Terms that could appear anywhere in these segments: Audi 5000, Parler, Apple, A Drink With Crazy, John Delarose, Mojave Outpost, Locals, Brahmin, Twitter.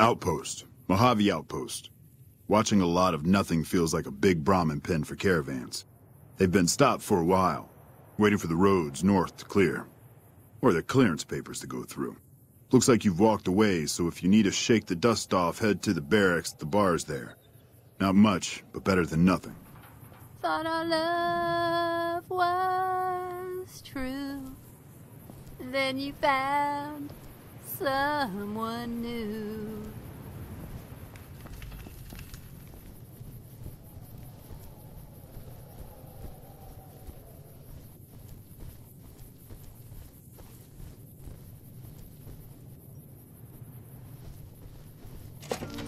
Outpost. Mojave Outpost. Watching a lot of nothing feels like a big Brahmin pen for caravans. They've been stopped for a while, waiting for the roads north to clear, or their clearance papers to go through. Looks like you've walked away, so if you need to shake the dust off, head to the barracks at the bars there. Not much, but better than nothing. Thought our love was true. Then you found someone new.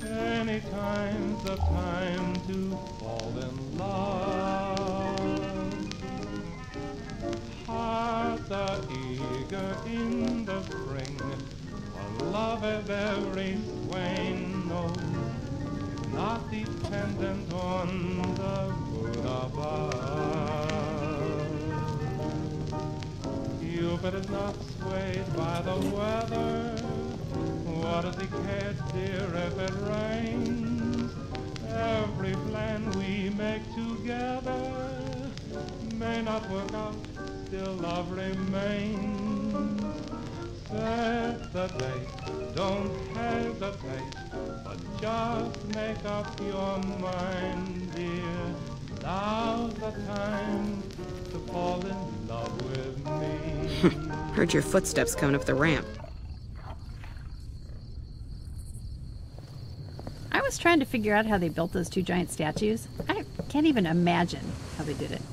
Many times the time to fall in love. Hearts are eager in the spring, a love of every swain knows, not dependent on the good above. Cupid is not swayed by the weather. What does he care, dear, if it rains? Every plan we make together may not work out, still love remains. Set the date, don't hesitate, but just make up your mind, dear. Now's the time to fall in love with me. Heard your footsteps coming up the ramp. I was trying to figure out how they built those two giant statues. I can't even imagine how they did it.